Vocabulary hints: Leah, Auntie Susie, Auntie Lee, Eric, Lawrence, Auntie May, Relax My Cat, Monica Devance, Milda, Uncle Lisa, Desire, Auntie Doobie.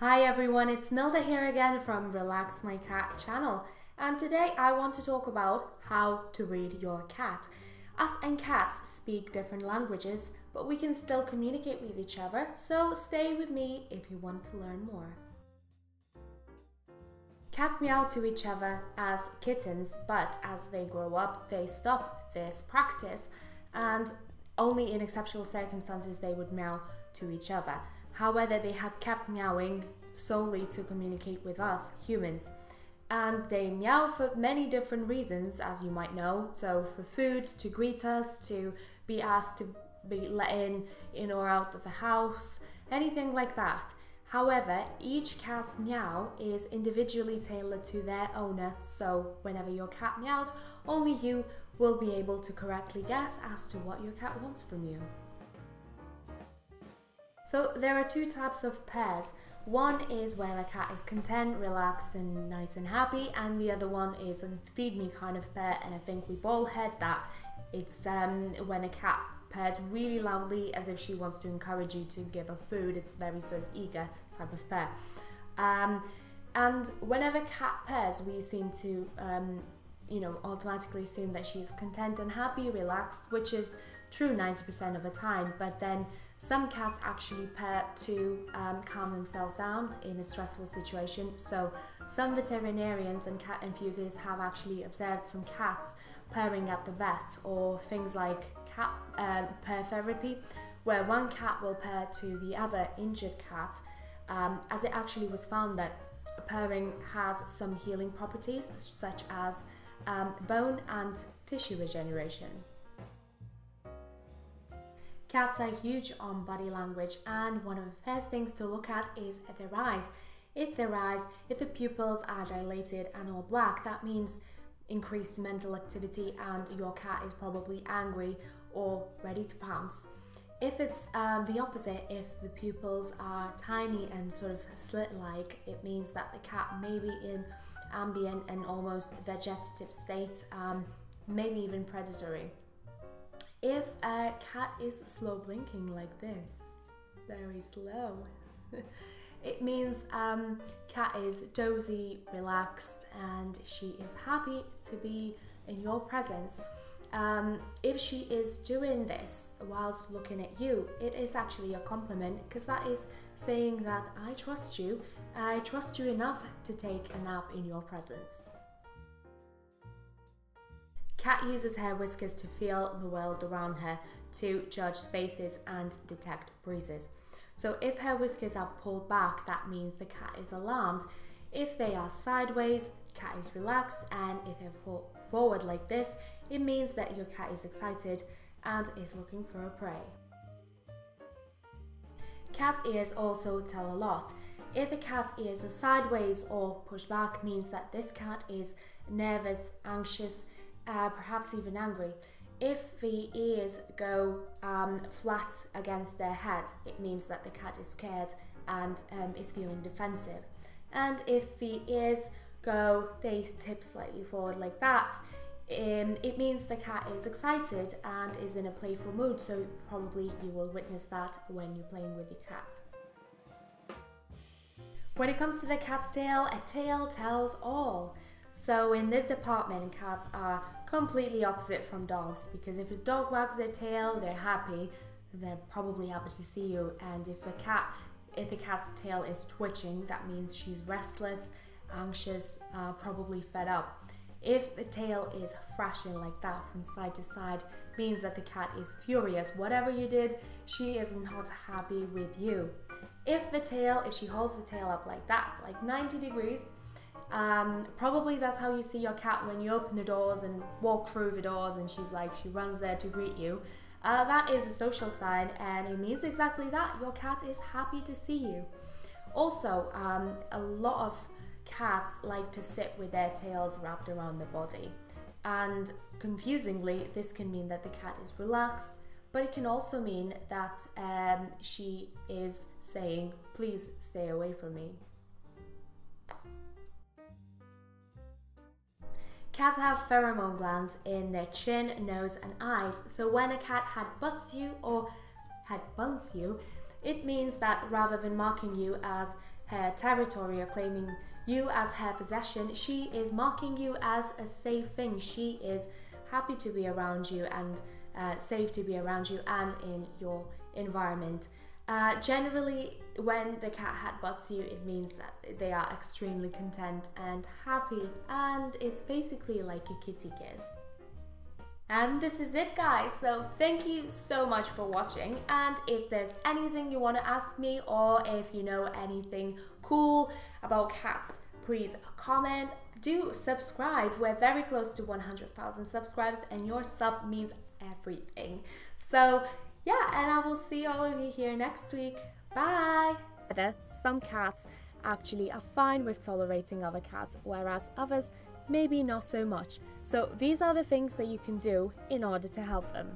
Hi everyone, it's Milda here again from Relax My Cat channel, and today I want to talk about how to read your cat. Us and cats speak different languages, but we can still communicate with each other, so stay with me if you want to learn more. Cats meow to each other as kittens, but as they grow up, they stop this practice, and only in exceptional circumstances they would meow to each other. However, they have kept meowing solely to communicate with us humans. And they meow for many different reasons, as you might know. So for food, to greet us, to be asked to be let in or out of the house, anything like that. However, each cat's meow is individually tailored to their owner, so whenever your cat meows, only you will be able to correctly guess as to what your cat wants from you. So there are two types of pairs. One is where the cat is content, relaxed and nice and happy, and the other one is a feed me kind of pair, and I think we've all heard that. It's when a cat purrs really loudly as if she wants to encourage you to give her food. It's very sort of eager type of pair. And whenever cat purrs, we seem to automatically assume that she's content and happy, relaxed, which is true 90% of the time, but then some cats actually pair to calm themselves down in a stressful situation. So some veterinarians and cat enthusiasts have actually observed some cats purring at the vet, or things like cat pair therapy, where one cat will pair to the other injured cat, as it actually was found that purring has some healing properties, such as bone and tissue regeneration. Cats are huge on body language, and one of the first things to look at is their eyes. If the pupils are dilated and all black, that means increased mental activity and your cat is probably angry or ready to pounce. If it's the opposite, if the pupils are tiny and sort of slit-like, it means that the cat may be in ambient and almost vegetative state, maybe even predatory. If a cat is slow blinking like this, very slow, it means cat is dozy, relaxed, and she is happy to be in your presence. If she is doing this whilst looking at you, it is actually a compliment, because that is saying that I trust you enough to take a nap in your presence. Cat uses her whiskers to feel the world around her, to judge spaces and detect breezes. So if her whiskers are pulled back, that means the cat is alarmed. If they are sideways, cat is relaxed, and if they fall forward like this, it means that your cat is excited and is looking for a prey. Cat's ears also tell a lot. If a cat's ears are sideways or pushed back, means that this cat is nervous, anxious, perhaps even angry. If the ears go flat against their head, it means that the cat is scared and is feeling defensive. And if the ears go, they tip slightly forward like that, it means the cat is excited and is in a playful mood, so probably you will witness that when you're playing with your cat. When it comes to the cat's tail, a tail tells all. So in this department, cats are completely opposite from dogs, because if a dog wags their tail, they're happy, they're probably happy to see you. And if a cat's tail is twitching, that means she's restless, anxious, probably fed up. If the tail is thrashing like that from side to side, means that the cat is furious. Whatever you did, she is not happy with you. If she holds the tail up like that, like 90 degrees, probably that's how you see your cat when you open the doors and walk through the doors, and she runs there to greet you. That is a social sign, and it means exactly that. Your cat is happy to see you. Also, a lot of cats like to sit with their tails wrapped around the body, and confusingly, this can mean that the cat is relaxed, but it can also mean that she is saying, "Please stay away from me." Cats have pheromone glands in their chin, nose and eyes, so when a cat headbutts you, it means that rather than marking you as her territory or claiming you as her possession, she is marking you as a safe thing. She is happy to be around you and safe to be around you and in your environment. Generally, when the cat headbutts you, it means that they are extremely content and happy, and it's basically like a kitty kiss. And this is it, guys. So thank you so much for watching, and if there's anything you want to ask me, or if you know anything cool about cats, please comment. Do subscribe. We're very close to 100,000 subscribers, and your sub means everything. So yeah, and I will see all of you here next week. Bye! Some cats actually are fine with tolerating other cats, whereas others maybe not so much. So these are the things that you can do in order to help them.